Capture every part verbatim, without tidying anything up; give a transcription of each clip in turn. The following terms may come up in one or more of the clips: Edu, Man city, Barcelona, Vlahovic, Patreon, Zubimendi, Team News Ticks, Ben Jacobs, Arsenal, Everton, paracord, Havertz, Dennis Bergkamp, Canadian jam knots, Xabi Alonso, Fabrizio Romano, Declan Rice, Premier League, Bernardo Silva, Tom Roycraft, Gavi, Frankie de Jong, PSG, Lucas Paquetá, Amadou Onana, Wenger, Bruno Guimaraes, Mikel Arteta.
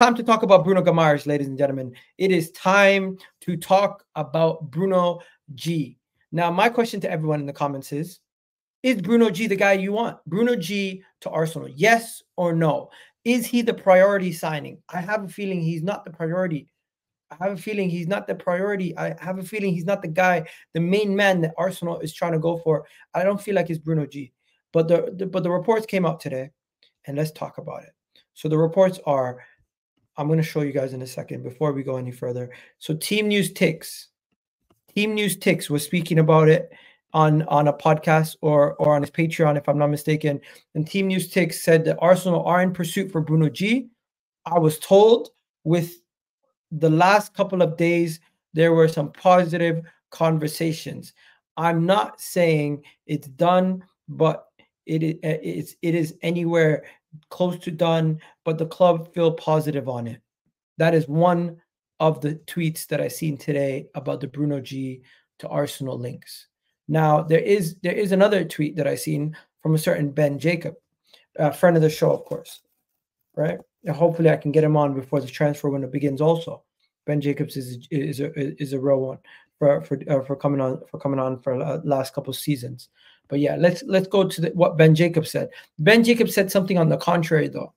Time to talk about Bruno Guimaraes, ladies and gentlemen. It is time to talk about Bruno G. Now, my question to everyone in the comments is, is Bruno G the guy you want? Bruno G to Arsenal, yes or no? Is he the priority signing? I have a feeling he's not the priority. I have a feeling he's not the priority. I have a feeling he's not the guy, the main man that Arsenal is trying to go for. I don't feel like it's Bruno G. But the, the but the reports came out today, and let's talk about it. So the reports are, I'm going to show you guys in a second before we go any further. So Team News Ticks. Team News Ticks was speaking about it on, on a podcast or, or on his Patreon, if I'm not mistaken. And Team News Ticks said that Arsenal are in pursuit for Bruno G. I was told with the last couple of days, there were some positive conversations. I'm not saying it's done, but it is, it's, it is anywhere close to done, but the club feel positive on it. That is one of the tweets that I seen today about the Bruno G to Arsenal links. Now, there is there is another tweet that I seen from a certain Ben Jacob, a friend of the show, of course, right? And hopefully I can get him on before the transfer window begins also. Ben Jacobs is is a, is a real one for for uh, for coming on for coming on for uh, last couple of seasons. But yeah, let's let's go to the, what Ben Jacobs said. Ben Jacobs said something on the contrary, though.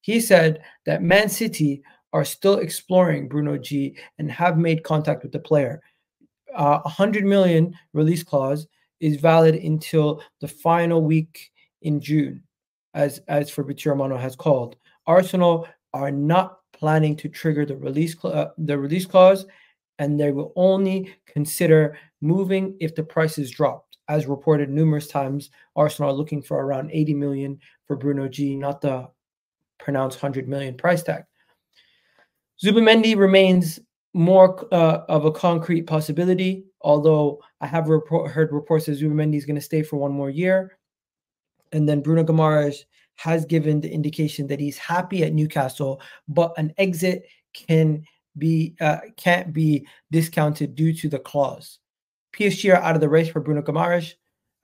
He said that Man City are still exploring Bruno G and have made contact with the player. Uh, one hundred million release clause is valid until the final week in June, as as Fabrizio Romano has called. Arsenal are not planning to trigger the release uh, the release clause, and they will only consider moving if the price is dropped. As reported numerous times, Arsenal are looking for around eighty million for Bruno G, not the pronounced one hundred million price tag. Zubimendi remains more uh, of a concrete possibility, although I have report, heard reports that Zubimendi is going to stay for one more year. And then Bruno Guimaraes has given the indication that he's happy at Newcastle, but an exit can be uh, can't be discounted due to the clause. P S G are out of the race for Bruno Guimaraes,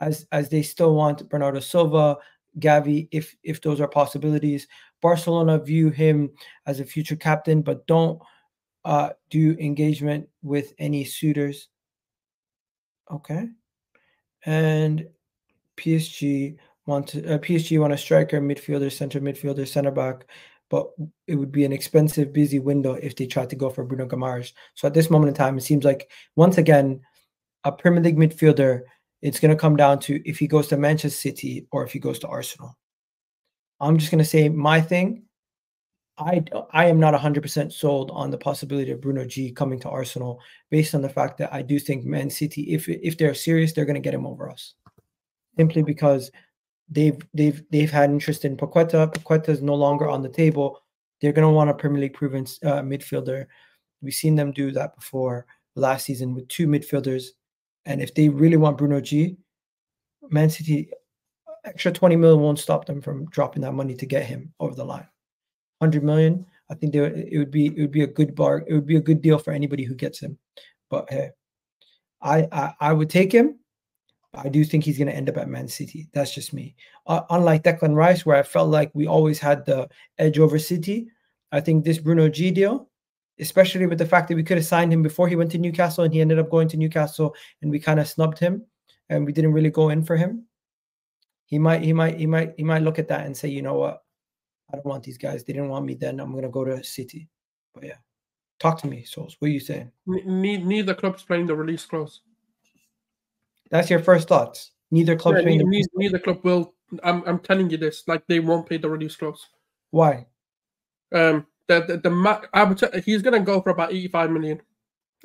as as they still want Bernardo Silva, Gavi, if if those are possibilities. Barcelona view him as a future captain, but don't uh, do engagement with any suitors. Okay, and P S G want to, uh, P S G want a striker, midfielder, center midfielder, center back, but it would be an expensive, busy window if they tried to go for Bruno Guimaraes. So at this moment in time, it seems like once again, a Premier League midfielder, it's going to come down to if he goes to Manchester City or if he goes to Arsenal. I'm just going to say my thing. I, I am not one hundred percent sold on the possibility of Bruno G coming to Arsenal based on the fact that I do think Man City, if if they're serious, they're going to get him over us. Simply because they've, they've, they've had interest in Paquetá. Paquetá is no longer on the table. They're going to want a Premier League proven uh, midfielder. We've seen them do that before last season with two midfielders. And if they really want Bruno G, Man City, extra twenty million won't stop them from dropping that money to get him over the line. one hundred million, I think they, it would be it would be a good bar. It would be a good deal for anybody who gets him. But hey, I I, I would take him. I do think he's going to end up at Man City. That's just me. Uh, unlike Declan Rice, where I felt like we always had the edge over City, I think this Bruno G deal, especially with the fact that we could have signed him before he went to Newcastle and he ended up going to Newcastle and we kind of snubbed him and we didn't really go in for him. He might, he might, he might, he might look at that and say, you know what? I don't want these guys. They didn't want me then. I'm going to go to City. But yeah, talk to me, Souls. What are you saying? Neither, neither club's playing the release clause. That's your first thoughts. Neither club. Yeah, playing neither, the neither club will. I'm, I'm telling you this. Like they won't play the release clause. Why? Um. The the, the ma I would he's gonna go for about eighty-five million,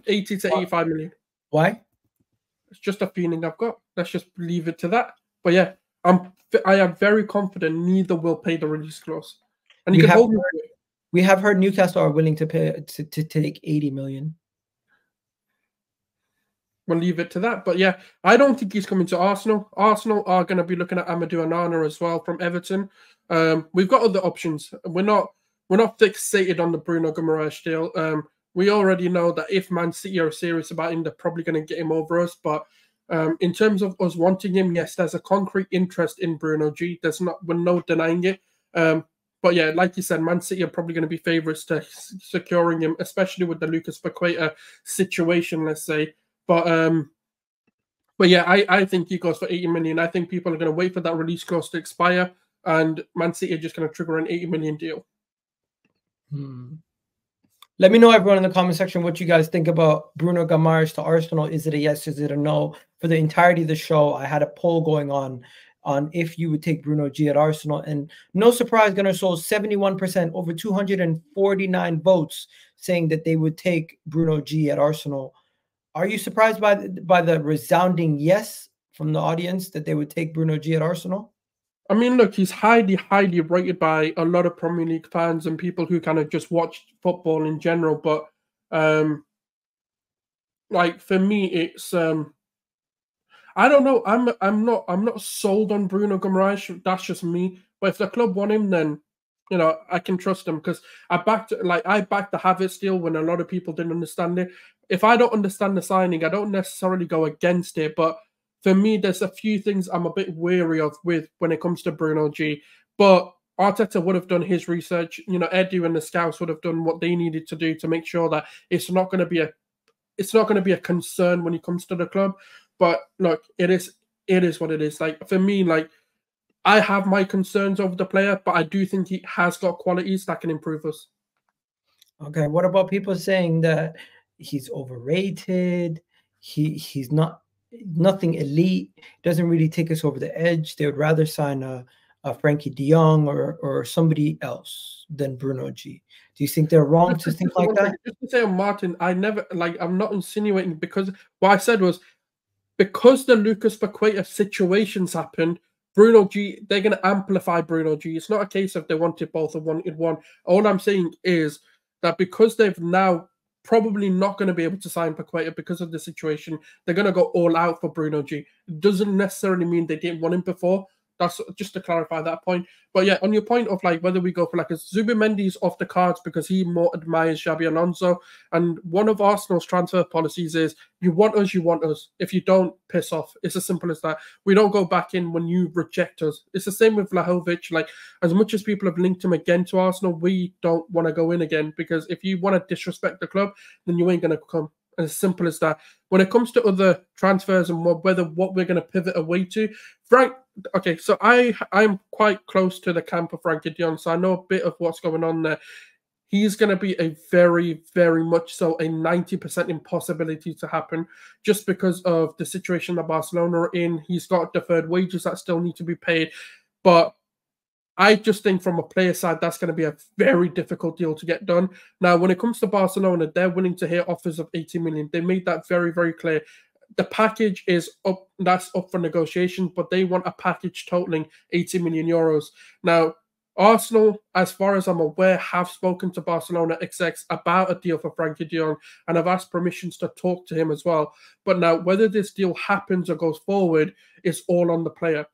eighty to what? eighty-five million. Why? It's just a feeling I've got. Let's just leave it to that. But yeah, I'm I am very confident neither will pay the release clause. And you we can hold heard, it. We have heard Newcastle are willing to pay to, to take eighty million. We'll leave it to that. But yeah, I don't think he's coming to Arsenal. Arsenal are gonna be looking at Amadou Onana as well from Everton. Um, we've got other options. We're not. We're not fixated on the Bruno Guimaraes deal. Um, we already know that if Man City are serious about him, they're probably going to get him over us. But um, in terms of us wanting him, yes, there's a concrete interest in Bruno G. There's not, we're no denying it. Um, But yeah, like you said, Man City are probably going to be favourites to securing him, especially with the Lucas Paquetá situation, let's say. But um, but yeah, I, I think he goes for eighty million. I think people are going to wait for that release clause to expire, and Man City are just going to trigger an eighty million deal. Hmm. Let me know, everyone, in the comment section, what you guys think about Bruno Guimaraes to Arsenal. Is it a yes? Is it a no? For the entirety of the show, I had a poll going on on if you would take Bruno G at Arsenal. And no surprise, Gunners sold seventy-one percent, over two hundred forty-nine votes, saying that they would take Bruno G at Arsenal. Are you surprised by the, by the resounding yes from the audience that they would take Bruno G at Arsenal? I mean, look, he's highly, highly rated by a lot of Premier League fans and people who kind of just watch football in general. But, um, like, for me, it's... Um, I don't know. I'm I'm not I'm not sold on Bruno Guimaraes. That's just me. But if the club want him, then you know I can trust him, because I backed like I backed the Havertz deal when a lot of people didn't understand it. If I don't understand the signing, I don't necessarily go against it. But for me, there's a few things I'm a bit wary of with when it comes to Bruno G. But Arteta would have done his research. You know, Edu and the scouts would have done what they needed to do to make sure that it's not going to be a it's not going to be a concern when it comes to the club. But look, it is it is what it is. Like, for me, like, I have my concerns over the player, but I do think he has got qualities that can improve us. Okay, what about people saying that he's overrated? He he's not nothing elite. Doesn't really take us over the edge. They would rather sign a, a Frankie de Jong or or somebody else than Bruno G. Do you think they're wrong to think like that? Just to say, Martin, I never like I'm not insinuating, because what I said was, because the Lucas Paquetá situations happened, Bruno G, they're going to amplify Bruno G. It's not a case of they wanted both or wanted one. All I'm saying is that because they've now probably not going to be able to sign Paquetá because of the situation, they're going to go all out for Bruno G. It doesn't necessarily mean they didn't want him before. That's just to clarify that point. But yeah, on your point of like whether we go for like a Zubimendi's off the cards because he more admires Xabi Alonso. And one of Arsenal's transfer policies is you want us, you want us. If you don't, piss off. It's as simple as that. We don't go back in when you reject us. It's the same with Vlahovic. Like, as much as people have linked him again to Arsenal, we don't want to go in again, because if you want to disrespect the club, then you ain't going to come. As simple as that. When it comes to other transfers and what, whether what we're going to pivot away to, Frank. Okay, so I I'm quite close to the camp of Frankie de Jong, so I know a bit of what's going on there. He's going to be a very, very much so a ninety percent impossibility to happen, just because of the situation that Barcelona are in. He's got deferred wages that still need to be paid, but I just think from a player side, that's going to be a very difficult deal to get done. Now, when it comes to Barcelona, they're willing to hear offers of eighty million. They made that very, very clear. The package is up, that's up for negotiation, but they want a package totaling eighty million euros. Now, Arsenal, as far as I'm aware, have spoken to Barcelona execs about a deal for Frankie de Jong and have asked permissions to talk to him as well. But now, whether this deal happens or goes forward is all on the player.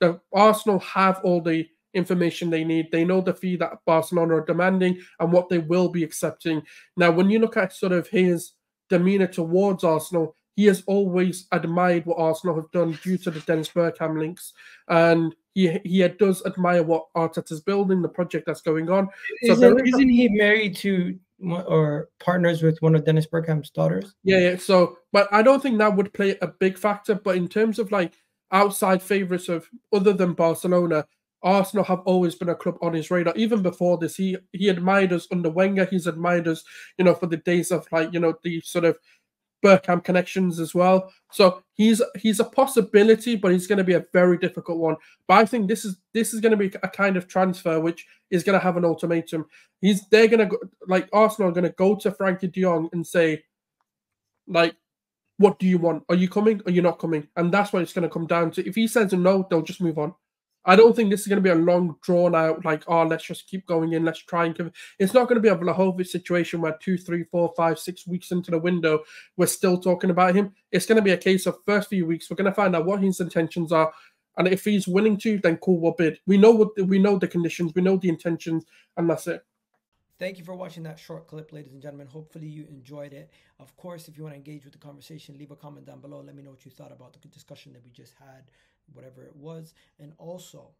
The Arsenal have all the information they need. They know the fee that Barcelona are demanding and what they will be accepting. Now, when you look at sort of his demeanour towards Arsenal, he has always admired what Arsenal have done due to the Dennis Bergkamp links, and he he does admire what Arteta's building, the project that's going on. So isn't, isn't he married to or partners with one of Dennis Bergkamp's daughters? Yeah, yeah. So, but I don't think that would play a big factor. But in terms of like outside favourites of other than Barcelona, Arsenal have always been a club on his radar. Even before this, he he admired us under Wenger. He's admired us, you know, for the days of like you know the sort of Bergkamp connections as well. So he's he's a possibility, but he's going to be a very difficult one. But I think this is this is going to be a kind of transfer which is going to have an ultimatum. He's they're going to like Arsenal are going to go to Frankie de Jong and say, like, what do you want? Are you coming? Are you not coming? And that's what it's going to come down to. If he says no, they'll just move on. I don't think this is going to be a long, drawn-out, like, oh, let's just keep going in, let's try and give it. It's not going to be a Vlahovic situation where two, three, four, five, six weeks into the window, we're still talking about him. It's going to be a case of first few weeks, we're going to find out what his intentions are, and if he's willing to, then cool, we'll bid. We know, what, we know the conditions, we know the intentions, and that's it. Thank you for watching that short clip, ladies and gentlemen. Hopefully you enjoyed it. Of course, if you want to engage with the conversation, leave a comment down below. Let me know what you thought about the discussion that we just had, whatever it was. And also,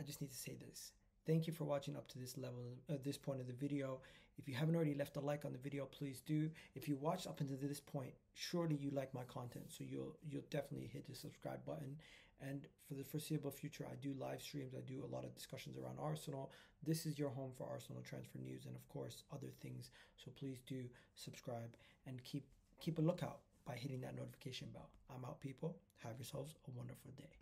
I just need to say this. Thank you for watching up to this level, at this point of the video. If you haven't already left a like on the video, please do. If you watched up until this point, surely you like my content, so you'll you'll definitely hit the subscribe button. And for the foreseeable future, I do live streams. I do a lot of discussions around Arsenal. This is your home for Arsenal transfer news and, of course, other things. So please do subscribe and keep keep a lookout by hitting that notification bell. I'm out, people. Have yourselves a wonderful day.